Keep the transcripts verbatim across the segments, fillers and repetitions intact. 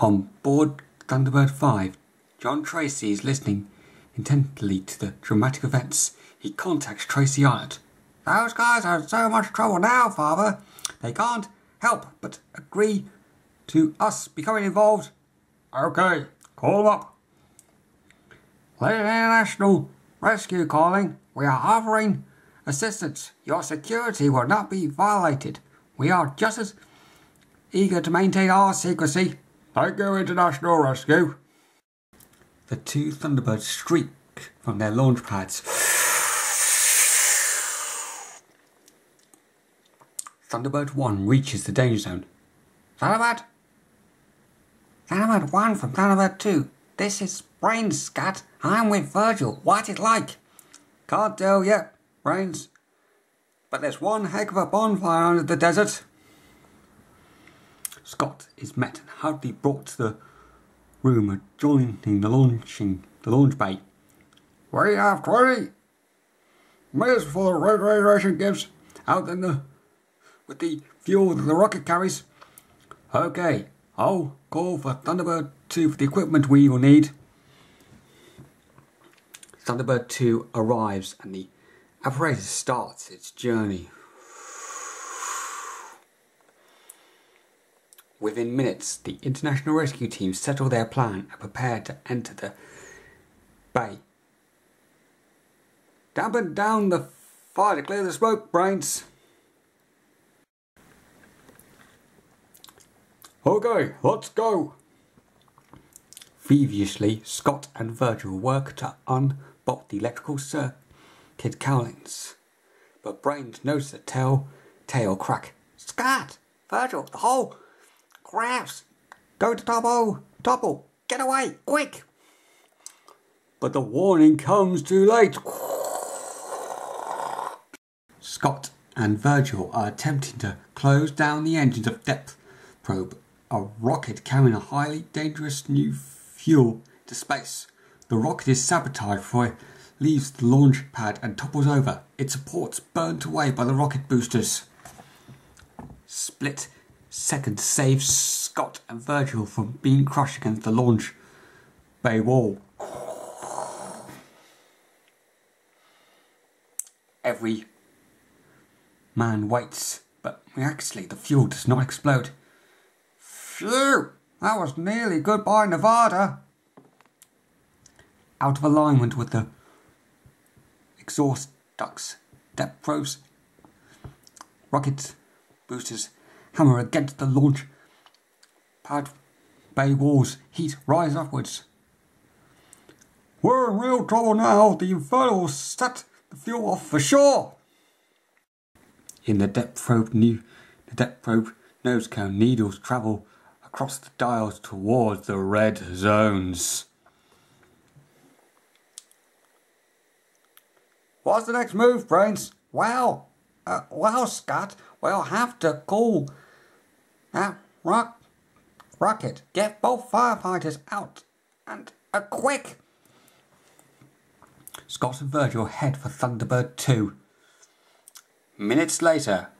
On board Thunderbird five, John Tracy is listening intently to the dramatic events. He contacts Tracy Island. "Those guys are in so much trouble now, Father. They can't help but agree to us becoming involved." "Okay, call them up." "Lady International Rescue calling. We are offering assistance. Your security will not be violated. We are just as eager to maintain our secrecy." "Thank you, International Rescue." The two Thunderbirds streak from their launch pads. Thunderbird one reaches the danger zone. Thunderbird? Thunderbird one from Thunderbird two. "This is Brainscat. I'm with Virgil. What's it like?" "Can't tell yet, Brains. But there's one heck of a bonfire under the desert." Scott is met and hurriedly brought to the room adjoining the launching the launch bay. "We have twenty minutes before the red radiation gives out in the with the fuel that the rocket carries." "Okay, I'll call for Thunderbird two for the equipment we will need." Thunderbird two arrives and the apparatus starts its journey. Within minutes, the International Rescue Team settle their plan and prepare to enter the bay. "Dampen down the fire to clear the smoke, Brains." "Okay, let's go." Feverishly, Scott and Virgil work to unbolt the electrical circuit cowlings, but Brains notices a tail, tail crack. "Scott! Virgil! The hole! Crafts! Go to topple! Topple! Get away! Quick!" But the warning comes too late. Scott and Virgil are attempting to close down the engines of Depth Probe, a rocket carrying a highly dangerous new fuel, into space. The rocket is sabotaged before it leaves the launch pad and topples over, its supports burnt away by the rocket boosters. Split second saves Scott and Virgil from being crushed against the launch bay wall. Every man waits, but miraculously the fuel does not explode. "Phew! That was nearly goodbye, Nevada." Out of alignment with the exhaust ducts, depth probes, rocket boosters hammer against the launch pad bay walls. Heat rise upwards. "We're in real trouble now. The inferno will set the fuel off for sure." In the depth probe, new the depth probe nose cone needles travel across the dials towards the red zones. "What's the next move, Brains?" Well, uh, well, Scott, we'll have to call that rock rocket. Get both firefighters out, and uh, quick." Scott and Virgil head for Thunderbird two. Minutes later,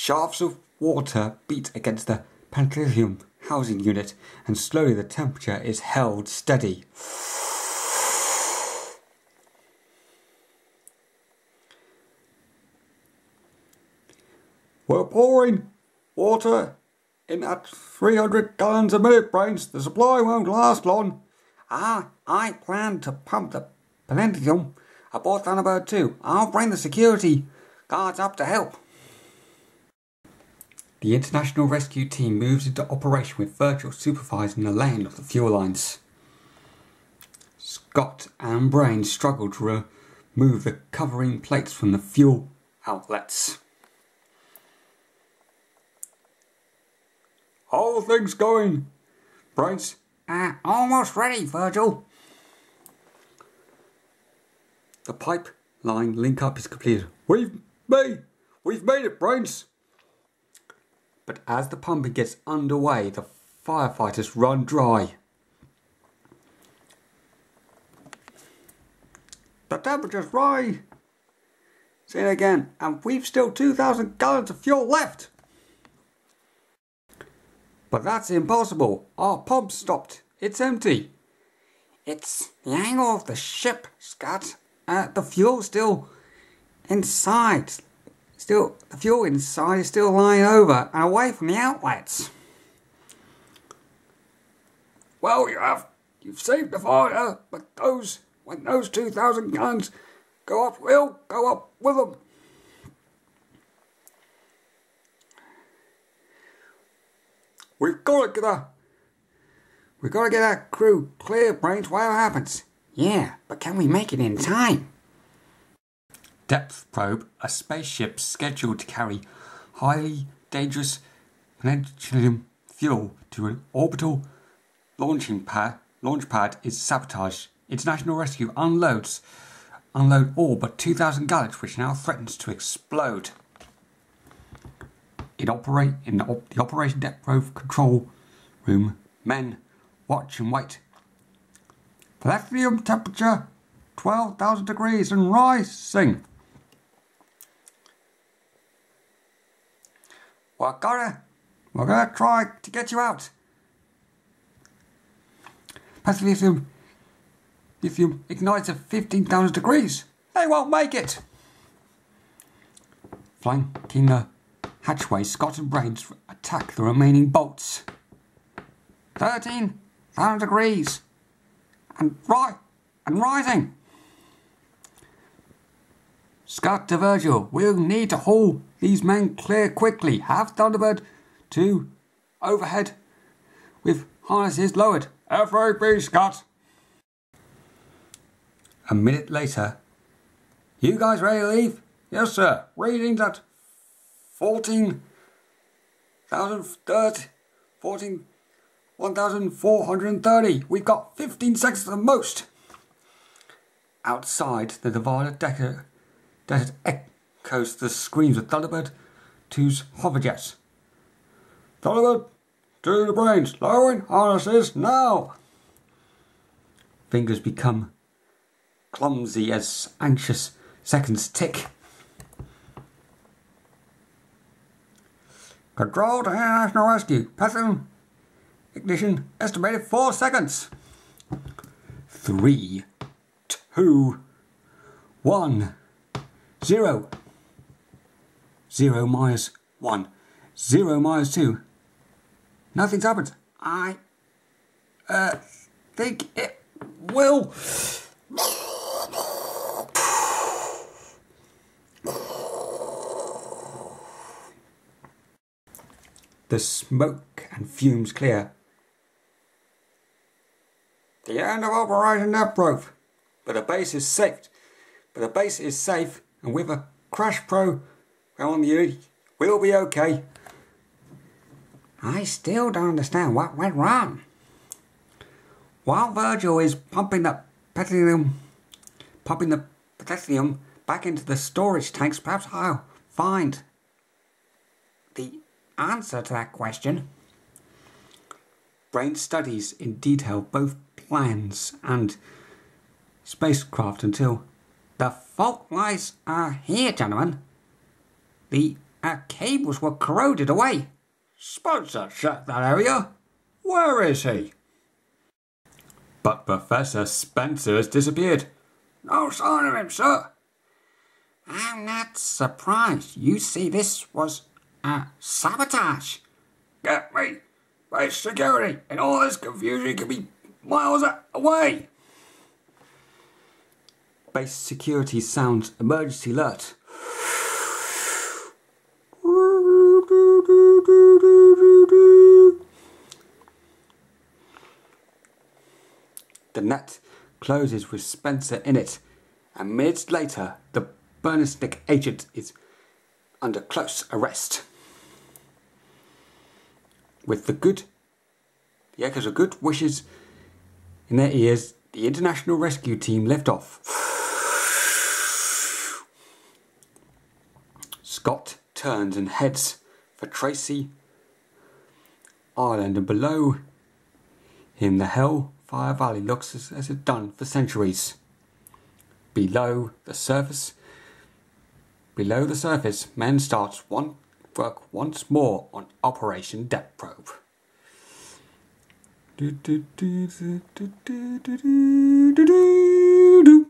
shafts of water beat against the pantyllium housing unit, and slowly the temperature is held steady. "We're pouring water in at three hundred gallons a minute, Brains. The supply won't last long." Ah, I plan to pump the Penetium aboard Thunderbird two. I'll bring the security guards up to help." The International Rescue Team moves into operation with Virgil supervising the laying of the fuel lines. Scott and Brains struggle to remove the covering plates from the fuel outlets. "How are things going, Brains?" Uh, almost ready, Virgil." The pipeline link-up is completed. We've made, we've made it, Brains." But as the pumping gets underway, the firefighters run dry. "The temperature's rising again, and we've still two thousand gallons of fuel left." But that's impossible. Our pump stopped. It's empty. It's the angle of the ship, Scott. Uh, the fuel still inside. Still, the fuel inside is still lying over and away from the outlets. Well, you have. You've saved the fire, but those, when those two thousand guns go up, we'll go up with them. We've got to get a... We've got to get our crew clear, Brains, whatever happens. Yeah, but can we make it in time? Depth Probe, a spaceship scheduled to carry highly dangerous Penetium fuel to an orbital launching pad, launch pad is sabotaged. International Rescue unloads, unload all but two thousand gallons, which now threatens to explode. It operate in the, op the Operation Depth Probe control room. Men, watch and wait. Plutonium temperature twelve thousand degrees and rising. We're gonna, we're gonna try to get you out. Pantyllium, lithium ignites at fifteen thousand degrees. They won't make it. Flanking the hatchway, Scott and Brains attack the remaining bolts. thirteen thousand degrees and, ri and rising. Scott to Virgil, we'll need to haul these men clear quickly. Have Thunderbird two overhead with harnesses lowered. F A B Scott. A minute later. You guys ready to leave? Yes, sir. Readings at fourteen thousand four hundred thirty. We've got fifteen seconds at the most. Outside, the Nevada Desert echoes the screams of Thunderbird two's hover jets. Thunderbird to the Brains, lowering harnesses now! Fingers become clumsy as anxious seconds tick. Control to International Rescue. Pattern ignition estimated four seconds. Three, two, one, zero. Zero minus one. Zero minus two. Nothing's happened. I uh, think it will. The smoke and fumes clear. The end of Operation Depth Probe. But the base is safe. But the base is safe, and with a crash probe on the unit, we'll be okay. I still don't understand what went wrong. While Virgil is pumping the platinum, pumping the platinum back into the storage tanks, perhaps I'll find the answer to that question. Brain studies in detail both plans and spacecraft until the fault lies are here, gentlemen. The uh, cables were corroded away. Spencer checked that area. Where is he? But Professor Spencer has disappeared. No sign of him, sir. I'm not surprised. You see, this was a sabotage. Get me base security, and all this confusion could be miles away. Base security sounds emergency alert. The net closes with Spencer in it, and minutes later, the Bernisnik agent is under close arrest. With the good, the echoes of good wishes in their ears, the International Rescue Team left off. Scott turns and heads for Tracy Island, and below him, the Hell Fire Valley looks as, as it's done for centuries. Below the surface, below the surface, men start one work once more on Operation Depth Probe. Do do do do do do do do do do.